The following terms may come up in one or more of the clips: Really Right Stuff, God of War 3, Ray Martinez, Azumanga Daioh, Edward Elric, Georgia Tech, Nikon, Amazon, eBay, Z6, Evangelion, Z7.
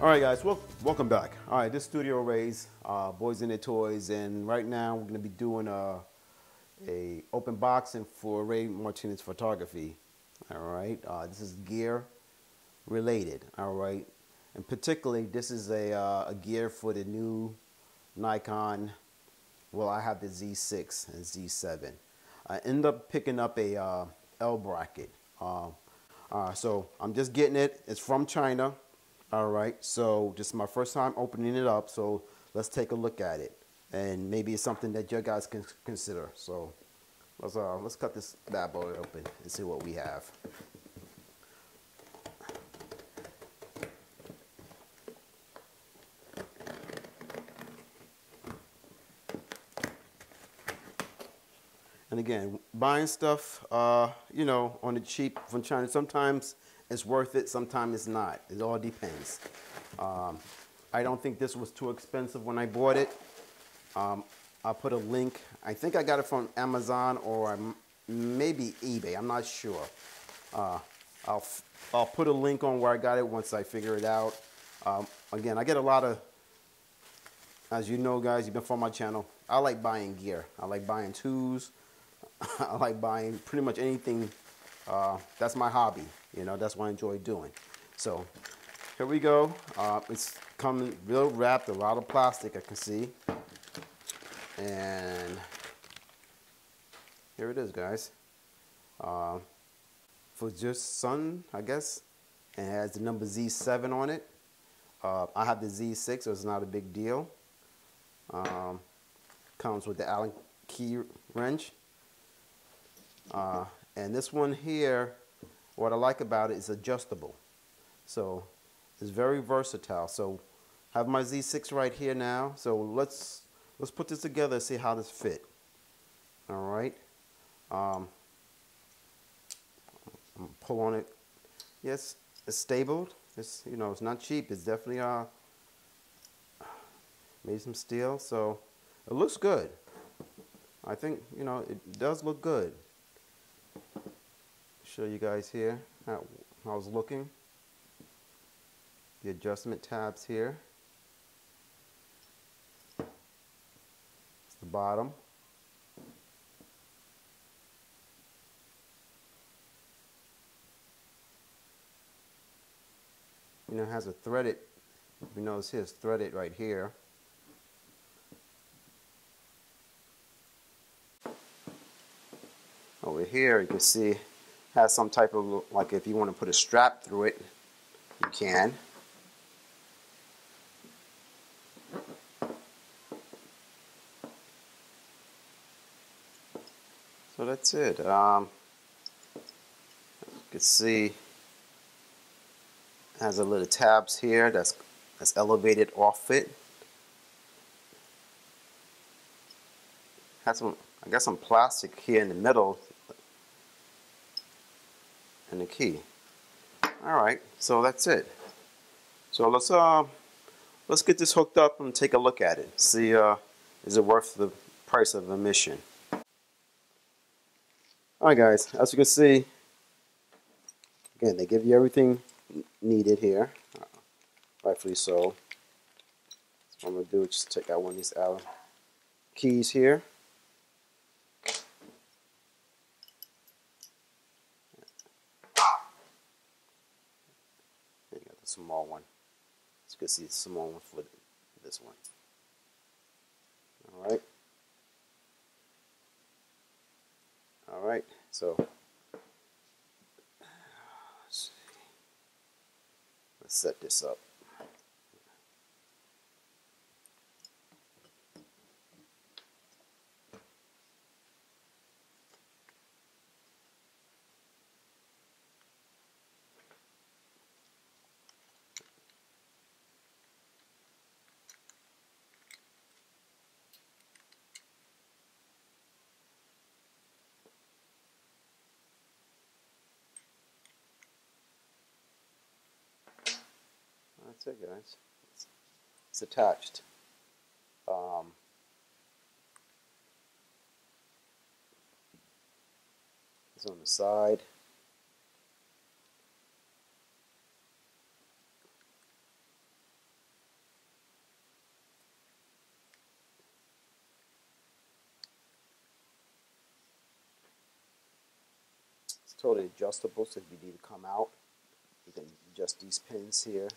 All right, guys, welcome back. All right, this is Studio Ray's Boys and Their Toys, and right now we're gonna be doing a open boxing for Ray Martinez Photography. All right, this is gear related. All right, and particularly this is a gear for the new Nikon. Well, I have the Z6 and Z7. I end up picking up a L bracket. So I'm just getting it. It's from China. All right, so this is my first time opening it up, so let's take a look at it, and maybe it's something that you guys can consider. So let's cut this bad boy open and see what we have. And again, buying stuff, you know, on the cheap from China, sometimes it's worth it, sometimes it's not. It all depends. I don't think this was too expensive when I bought it. I'll put a link. I think I got it from Amazon or maybe eBay. I'm not sure. I'll put a link on where I got it once I figure it out. Again, I get a lot of, as you know, guys, you've been following my channel. I like buying gear. I like buying tools. I like buying pretty much anything. That's my hobby. You know, that's what I enjoy doing. So here we go. It's coming real wrapped, a lot of plastic I can see. And here it is, guys. For just sun, I guess. And it has the number Z7 on it. I have the Z6, so it's not a big deal. Comes with the Allen key wrench. And this one here, what I like about it is adjustable. So it's very versatile. So I have my Z6 right here now. So let's put this together and see how this fit. All right. I'm gonna pull on it. Yes, it's stable. It's, you know, it's not cheap. It's definitely made some steel. So it looks good. I think, you know, it does look good. Show you guys here how I was looking. The adjustment tabs here. It's the bottom. You know, it has a threaded, you notice here it's threaded right here. Over here you can see has some type of, like, if you want to put a strap through it, you can. So that's it. You can see it has a little tabs here that's elevated off it. Has some, I got some plastic here in the middle. And the key. All right, so that's it. So let's get this hooked up and take a look at it. See, is it worth the price of admission? All right, guys. As you can see, again, they give you everything needed here, rightfully so. So what I'm gonna do is just take out one of these Allen keys here. Small one. As you can see, it's a small one for this one. All right. All right. So let's set this up. That's it, guys. It's attached. It's on the side. totally adjustable, so if you need to come out, you can adjust these pins here.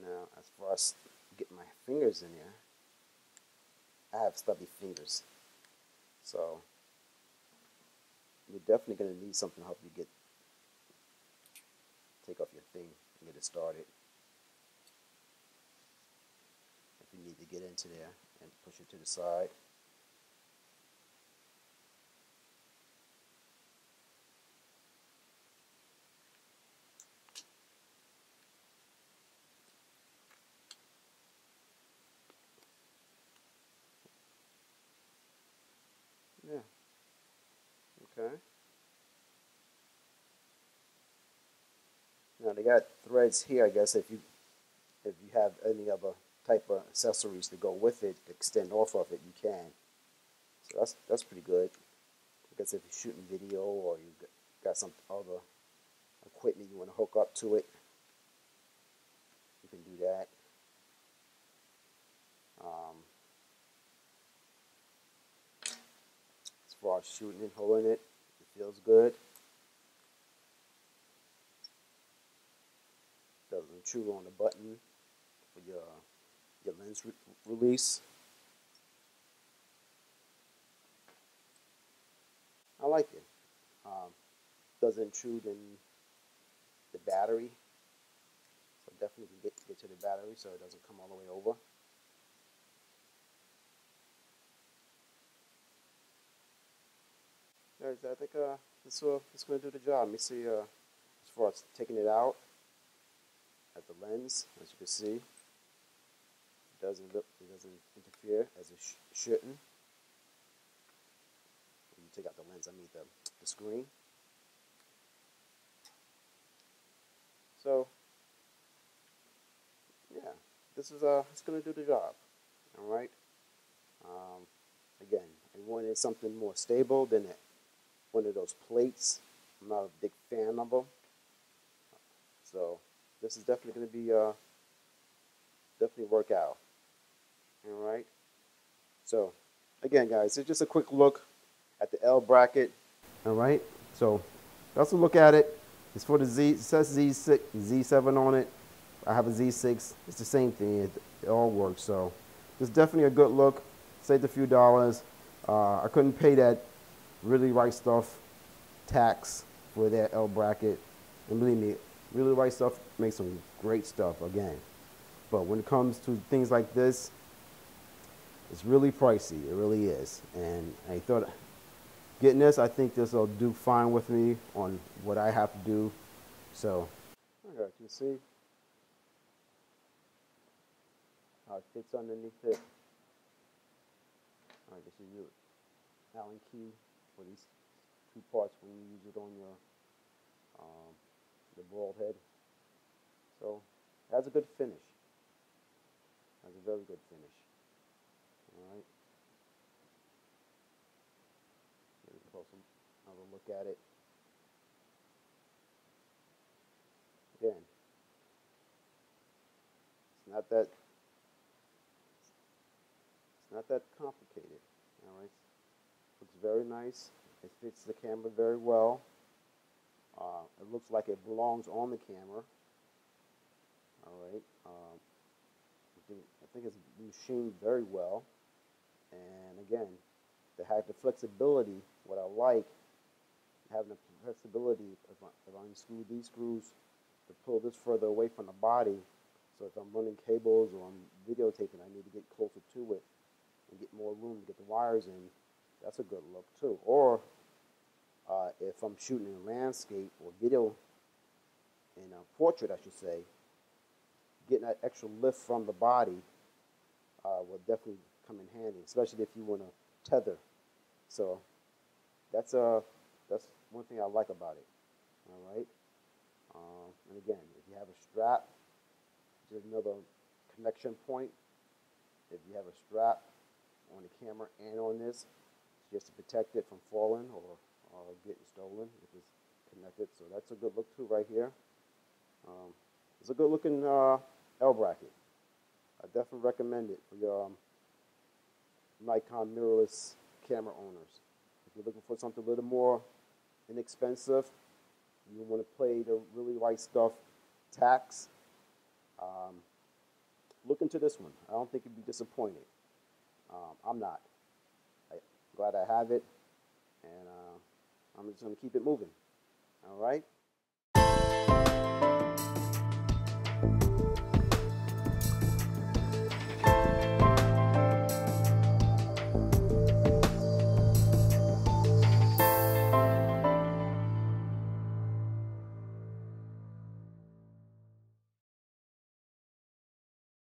Now, as far as getting my fingers in here, I have stubby fingers, so you're definitely going to need something to help you take off your thing and get it started. If you need to get into there and push it to the side. Okay. Now they got threads here. I guess if you have any other type of accessories to go with it, to extend off of it, you can. So that's pretty good. I guess if you're shooting video or you got some other equipment you want to hook up to it, you can do that. While shooting and holding it, it feels good. Doesn't chew on the button for your lens release. I like it. Doesn't intrude in the battery, so definitely can get to the battery so it doesn't come all the way over. I think this will do the job. Let me see as far as taking it out at the lens. As you can see, it doesn't interfere as it shouldn't. When you take out the lens, I mean the screen. So yeah, this is it's going to do the job. All right. Again, I wanted something more stable than that. One of those plates. I'm not a big fan of them, so this is definitely going to be definitely work out. All right. So again, guys, it's just a quick look at the L bracket. All right. So that's a look at it. It's for the Z. It says Z6, Z7 on it. I have a Z6. It's the same thing. It all works. So it's definitely a good look. Saved a few dollars. I couldn't pay that Really Right Stuff tax for that L bracket, and believe me, Really Right Stuff makes some great stuff again, but when it comes to things like this, it's really pricey. It really is. And I thought getting this, I think this will do fine with me on what I have to do. So okay, you see how it fits underneath it. I guess you use Allen key for these two parts when you use it on your bald head. So that's a good finish. That's a very good finish. All right. Let me close another look at it. Again, it's not that complicated. All right. Looks very nice. It fits the camera very well. It looks like it belongs on the camera. All right. I think it's machined very well. And again, they have the flexibility. What I like, having the flexibility. If I unscrew these screws to pull this further away from the body, so if I'm running cables or I'm videotaping, I need to get closer to it and get more room to get the wires in. That's a good look too. Or if I'm shooting in a landscape or video, in a portrait I should say, getting that extra lift from the body will definitely come in handy, especially if you want to tether. So that's one thing I like about it. All right. And again, if you have a strap, just another connection point. If you have a strap on the camera and on this, just to protect it from falling or getting stolen if it's connected. So that's a good look too right here. It's a good looking L bracket. I definitely recommend it for your Nikon mirrorless camera owners. If you're looking for something a little more inexpensive, you want to play the Really Right Stuff tax, look into this one. I don't think you'd be disappointed. I'm not. I'm glad I have it, and I'm just going to keep it moving. All right?